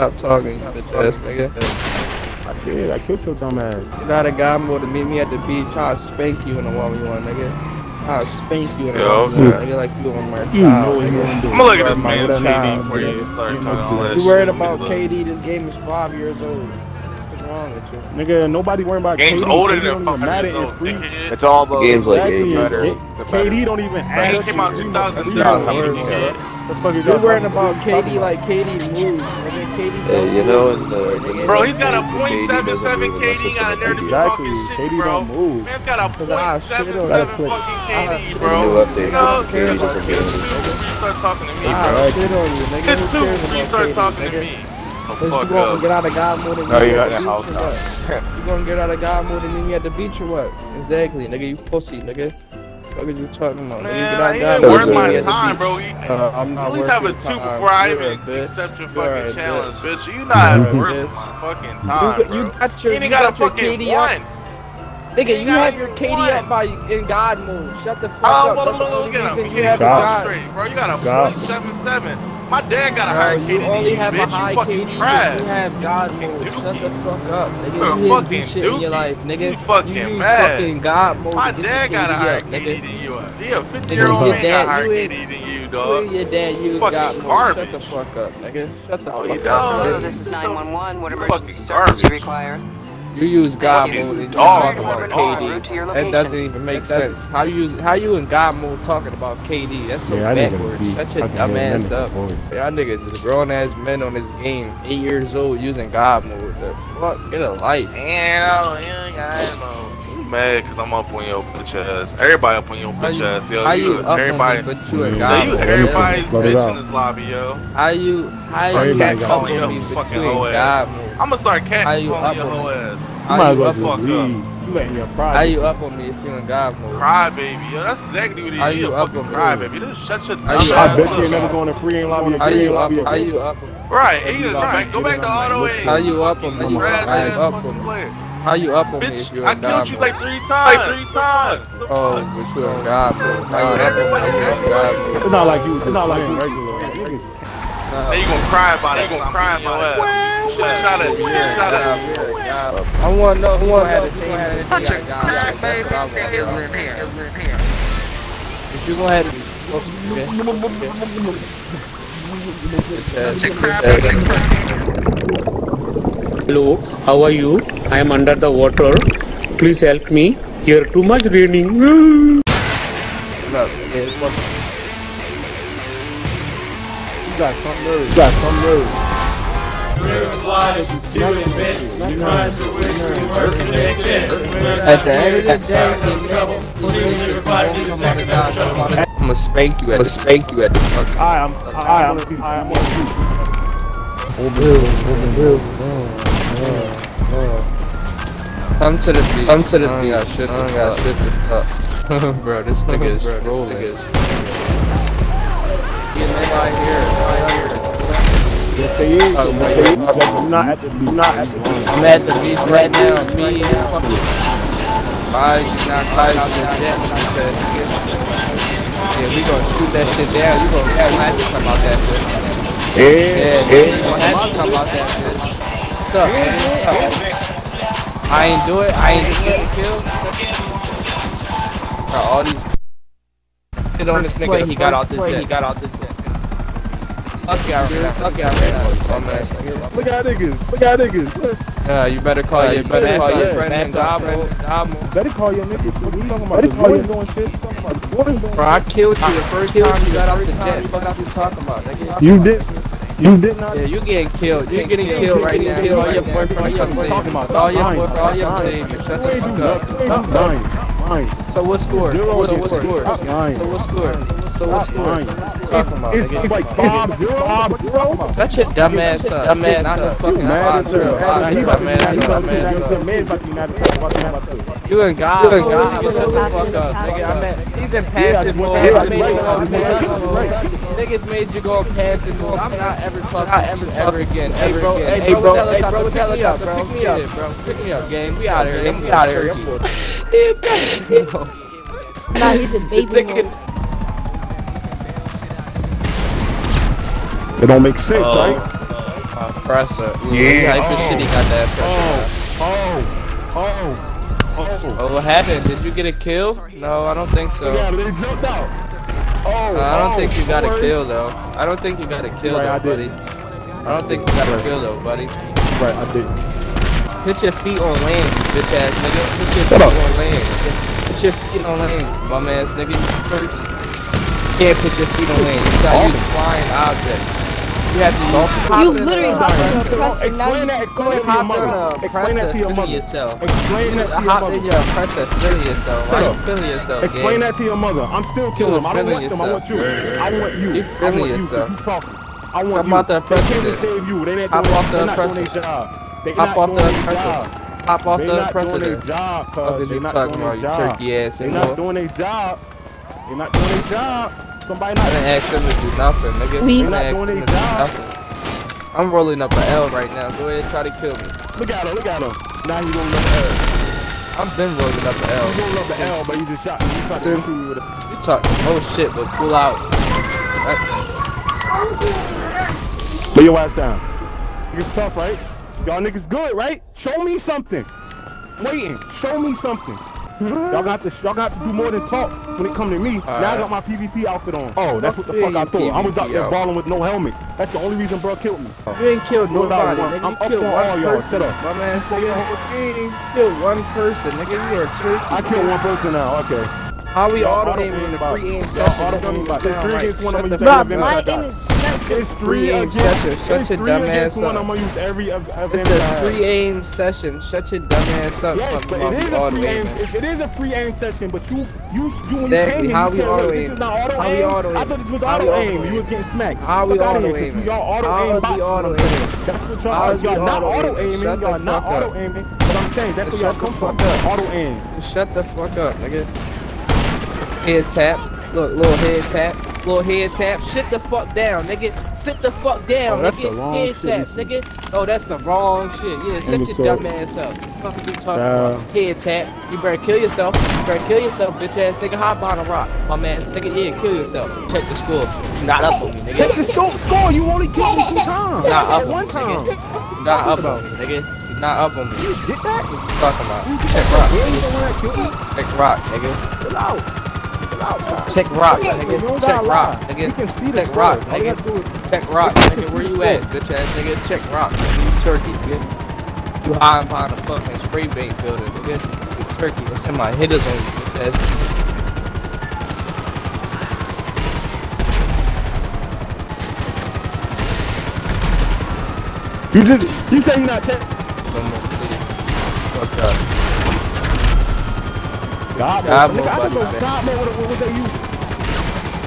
Stop talking, you bitch ass nigga. I did. I killed your dumb ass. You're not a guy more to meet me at the beach. I'll spank you in a 1v1, nigga. I'll spank you in a 1v1, nigga, like you on my child. I'm gonna look at this man's KD before you start talking all that shit. You worried about KD? This game is 5 years old. What's wrong with you? Nigga, nobody worrying about KD. Game's older than 5 years old, nigga. It's all about games like KD don't even add up. It came out 2007. You're worrying about KD like KD moves. You know, bro, he's got a .77 KD out of there to be talking shit, bro. Man's got a .77 fucking KD, bro. You know, start talking to me, bro. You start talking to me. You gonna get out of God more than me at the beach or what? You gonna get out of God more than me at the beach or what? Exactly, nigga. You pussy, nigga. What are you talking about? Man, he ain't worth my time, bro. I'm not at least have a 2 before I even accept your fucking challenge, bitch. You not worth my fucking time, bro. You ain't got a fucking one. Nigga, you have your KD up by in God mode. Shut the fuck up. Oh, look at him. You have God straight, bro. You got a .77. My dad got a higher KD than you, bitch. You fucking trash. You have God mode. Shut the fuck up, nigga. You fucking shit in your life, nigga. You fucking mad. You fucking God mode. My dad got a higher KD than you. Yeah, 50-year-old man got higher KD than you, dog. Your dad used God mode. Shut the fuck up, nigga. Shut the fuck up. Hello, this is 911. What emergency service do you require? You use God mode and you talk about KD. That doesn't even make sense. How you in God mode talking about KD? That's so backwards. Shut your dumb ass up. Y'all niggas is grown ass men on this game, 8 years old, using God mode. The fuck? Get a life. You mad because I'm up on your bitch ass. Everybody up on your bitch ass, yo. Everybody, but you in God mode. Everybody's bitch in this lobby, yo. I'ma start catching you on your whole ass. How you up on me if you in God mode? Crybaby, yo, that's exactly what he is. You up on crybaby. Just shut your dumb ass up. I bet you ain't never going to free and lobby. How you up on me? Right, go back to auto aim. How you up on me? How you up on me if you in God mode? Bitch, I killed you like 3 times. Oh, but you in God mode. How you up on me? It's not like you. It's not like regular. Now you gonna cry about it. You gonna cry about it. Shut up. I want to know who had the same energy. If you go ahead and hello, how are you? I am under the water. Please help me. Here too much raining. You got some nerves. At the end of the day, I'm gonna spank you. At the fuck. I am. Come to the beat. I should have up. Bro, this nigga is rolling. I'm at the beach right now. Yeah, we gonna shoot that shit down. You gonna have to come out that shit. Yeah, you gonna have to come out that shit. What's up, man? I ain't just getting killed. Bro, all these shit on this nigga. He got out this deck. Okay, I ran out. Look at niggas. Yeah, you better call your friend and Gobble. Better call your niggas. What are you talking about? The boys doing shit. Bro, I killed you the first time you got out the jet. What are you talking about, nigga? You did not. Yeah, you getting killed. You getting killed right now. All your boyfriend comes in. All your saviors. Shut the fuck up. So what score? It's like 5-0. That's your dumb ass up. You and God. Shut the fuck up, nigga. He's in passive mode. Niggas made you go passive mode. I'm not ever talking ever again. Hey bro. Pick me up, gang. We out here. Nah, he's a baby. It don't make sense, right? Presser. Ooh, yeah. Hyper shitty got that pressure. Oh, what happened? Did you get a kill? No, I don't think so. Yeah, they jumped out. I don't think you got a kill though. I don't think you got a kill buddy. I don't think you got a kill though, buddy. Right, I did. Put your feet on land, you bitch ass nigga. Put your feet on land. Put your feet on land, bum ass nigga. You can't put your feet on land. You gotta use flying objects. You have to Explain that to your mother. I'm still killing him. I don't want them. I want you. I want you. You feeling yourself. I want you. Hop off the oppressor. What are you talking about, you turkey ass? They're not doing their job. They're not doing their job. Somebody I didn't ask them to do nothing, nigga. I'm rolling up an L right now. Go ahead and try to kill me. Look at him, look at him. Now he's rolling up an L. I've been rolling up an L. He's rolling up an L, but you just shot me. You talking oh shit, but pull out. Lay your ass down. Niggas tough, right? Y'all niggas good, right? Show me something. Waiting. Show me something. Y'all got to do more than talk when it come to me. Now I got my PvP outfit on. Oh, that's what the fuck I thought. I was out there balling with no helmet. That's the only reason bro killed me. You ain't killed nobody, nigga. I'm up on all y'all. Shut up. My man said you killed one person, nigga. You're a turkey. I killed one person now. Okay. How we automating in the pre-aim session? It's pre-aim session. Shut your dumb ass up. It's a pre-aim session. Shut your dumb ass up. Yes, but it is a pre-aim session, but when you came in, you said, this is not auto-aim. I thought it was auto-aim. You was getting smacked. How we auto-aiming? Y'all not auto-aiming. But I'm saying, that's where y'all come from. Auto-aim. Shut the fuck up, nigga. Head tap, look, little head tap. Sit the fuck down, nigga. Sit the fuck down, nigga. Head tap, nigga. Oh, that's the wrong shit. Yeah, shut your dumb ass up. What the fuck are you talking about? Head tap. You better kill yourself. Bitch ass nigga. Hop on a rock, my man. Nigga, yeah, kill yourself. Check the score. You're not up on me, nigga. Check the score. You only killed me 2 times. Not up on me, nigga. Not up on me, nigga. Not up on me. You did that? What you talking about? Check rock, nigga. Chill out. Check rock, nigga. Check rock, nigga. Check rock, nigga. Check rock, nigga. Where you at, bitch ass nigga? Check rock, nigga. You turkey, bitch. You high behind the fucking spray bait building, nigga. You turkey. Let's send my hitters on you, bitch ass. You just, you say you're not tech. Fuck up. God mode, buddy, man. God mode, what they use?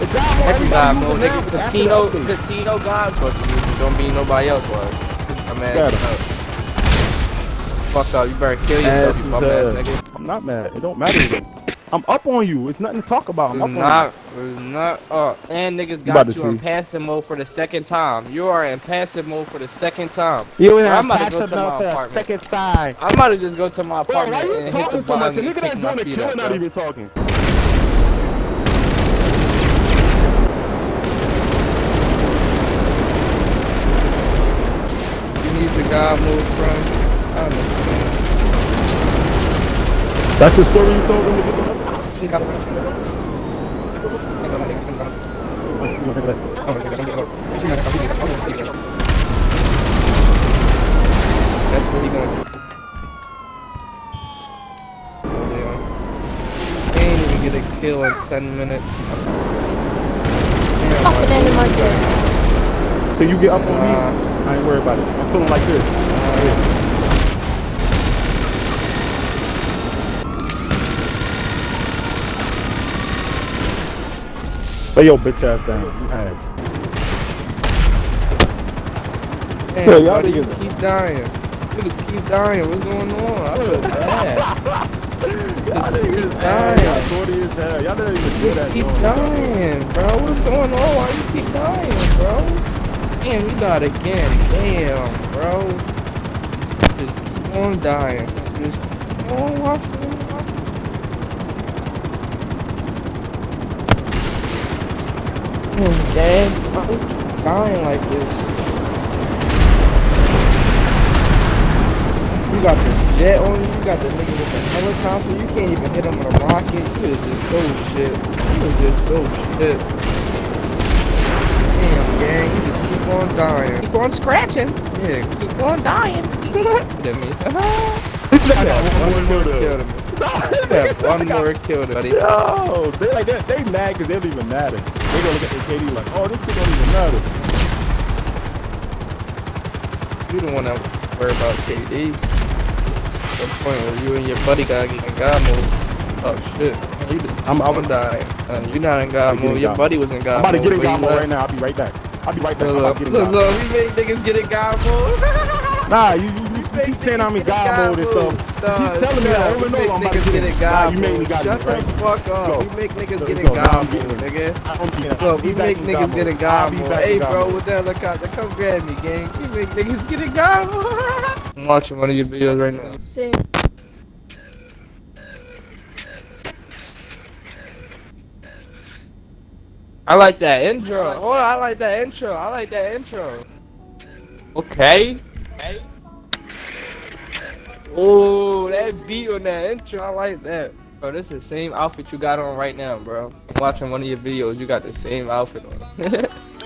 The God mode, nigga. Casino God mode. Don't be nobody else, boy. I'm mad. Fuck up. You better kill yourself, you bum ass nigga. I'm not mad. It don't matter. I'm up on you. It's nothing to talk about. I'm up on you. It's not up. And niggas got you in passive mode for the 2nd time. You are in passive mode for the 2nd time. You and I might go to my apartment. I might have just go to my apartment and hit the button and kick my feet up, bro. Not even talking. You need the God move, bro. I understand. That's the story you told him to get the That's where he going. Can't even get a kill in 10 minutes. So you get up on me? I ain't worried about it. I'm pulling like this. Lay your bitch ass down, you ass. Damn, yo, y'all niggas keep dying. What's going on? I feel bad. Y'all niggas dying. Y'all niggas just keep dying, bro. What's going on? Why you keep dying, bro? Damn, you died again. Damn, bro. Just keep on dying. Just keep on watching. Dad, I'm dying like this. You got the jet on you. You got the nigga with the helicopter. You can't even hit him with a rocket. You is just so shit. You is just so shit. Damn, gang. You just keep on dying. Keep on scratching. Yeah. Keep on dying. One more kill to me. Yo, they like that. They mad because they don't even matter. They gonna look at this KD like, oh, this shit don't even matter. You don't want to worry about KD. The point where you and your buddy gotta get in God mode. Oh shit. You just, I'm gonna die. You're not in God mode. Your buddy was in God mode. I'm about to get in God mode right now. I'll be right back. Look, we made niggas get in God mode. Nah, you saying I'm in God mode and stuff. You telling me I don't know I'm about to get in God mode. Shut the fuck up. You make niggas get in God mode, nigga. Look, you make niggas get in God mode. Hey, bro, with the helicopter, come grab me, gang. You make niggas get in God mode. I'm watching one of your videos right now. Same. I like that intro. Oh, I like that intro. I like that intro. Okay. Oh, that beat on that intro. I like that. Bro, this is the same outfit you got on right now, bro. I'm watching one of your videos. You got the same outfit on.